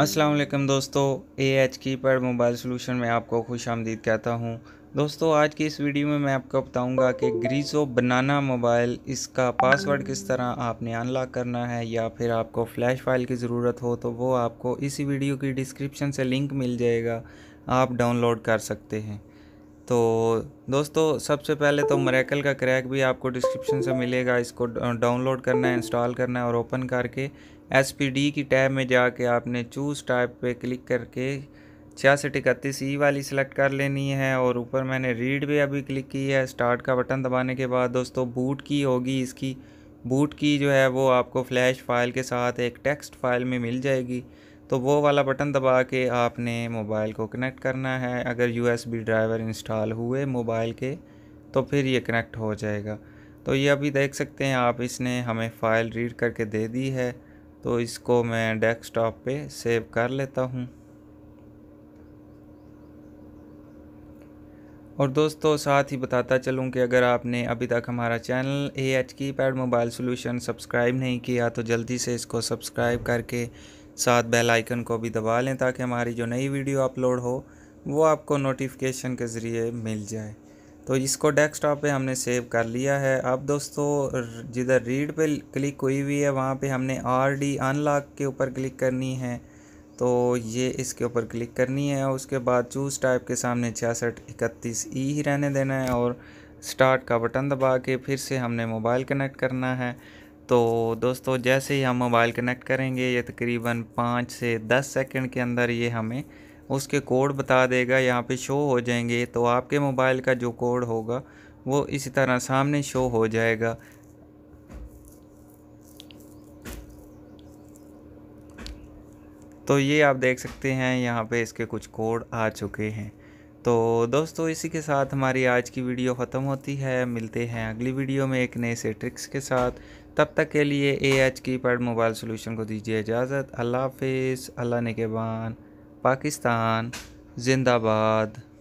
अस्सलाम वालेकुम दोस्तों, AH कीपैड मोबाइल सोल्यूशन में आपको खुशामदीद कहता हूं। दोस्तों आज की इस वीडियो में मैं आपको बताऊंगा कि ग्रीसो बनाना मोबाइल इसका पासवर्ड किस तरह आपने अनलॉक करना है, या फिर आपको फ्लैश फाइल की ज़रूरत हो तो वो आपको इसी वीडियो की डिस्क्रिप्शन से लिंक मिल जाएगा, आप डाउनलोड कर सकते हैं। तो दोस्तों सबसे पहले तो मिरेकल का क्रैक भी आपको डिस्क्रिप्शन से मिलेगा, इसको डाउनलोड करना है, इंस्टॉल करना है और ओपन करके SPD की टैब में जाके आपने चूज़ टाइप पे क्लिक करके 6631E वाली सिलेक्ट कर लेनी है। और ऊपर मैंने रीड पे अभी क्लिक की है। स्टार्ट का बटन दबाने के बाद दोस्तों बूट की होगी, इसकी बूट की जो है वो आपको फ्लैश फाइल के साथ एक टेक्स्ट फाइल में मिल जाएगी, तो वो वाला बटन दबा के आपने मोबाइल को कनेक्ट करना है। अगर USB ड्राइवर इंस्टॉल हुए मोबाइल के तो फिर ये कनेक्ट हो जाएगा। तो ये अभी देख सकते हैं आप, इसने हमें फ़ाइल रीड करके दे दी है, तो इसको मैं डेस्कटॉप पे सेव कर लेता हूँ। और दोस्तों साथ ही बताता चलूँ कि अगर आपने अभी तक हमारा channel AH keypad mobile solution subscribe नहीं किया तो जल्दी से इसको सब्सक्राइब करके साथ बेल आइकन को भी दबा लें, ताकि हमारी जो नई वीडियो अपलोड हो वो आपको नोटिफिकेशन के ज़रिए मिल जाए। तो इसको डेस्कटॉप पे हमने सेव कर लिया है। अब दोस्तों जिधर रीड पे क्लिक हुई हुई है वहाँ पे हमने RD अनलॉक के ऊपर क्लिक करनी है, तो ये इसके ऊपर क्लिक करनी है। उसके बाद चूज़ टाइप के सामने 6631E ही रहने देना है और स्टार्ट का बटन दबा के फिर से हमने मोबाइल कनेक्ट करना है। तो दोस्तों जैसे ही हम मोबाइल कनेक्ट करेंगे ये तकरीबन 5 से 10 सेकेंड के अंदर ये हमें उसके कोड बता देगा, यहाँ पे शो हो जाएंगे। तो आपके मोबाइल का जो कोड होगा वो इसी तरह सामने शो हो जाएगा। तो ये आप देख सकते हैं यहाँ पे इसके कुछ कोड आ चुके हैं। तो दोस्तों इसी के साथ हमारी आज की वीडियो ख़त्म होती है। मिलते हैं अगली वीडियो में एक नए से ट्रिक्स के साथ। तब तक के लिए AH कीपैड मोबाइल सोल्यूशन को दीजिए इजाज़त। अल्लाह हाफिज़। अल्लाह नेकेबान। पाकिस्तान जिंदाबाद।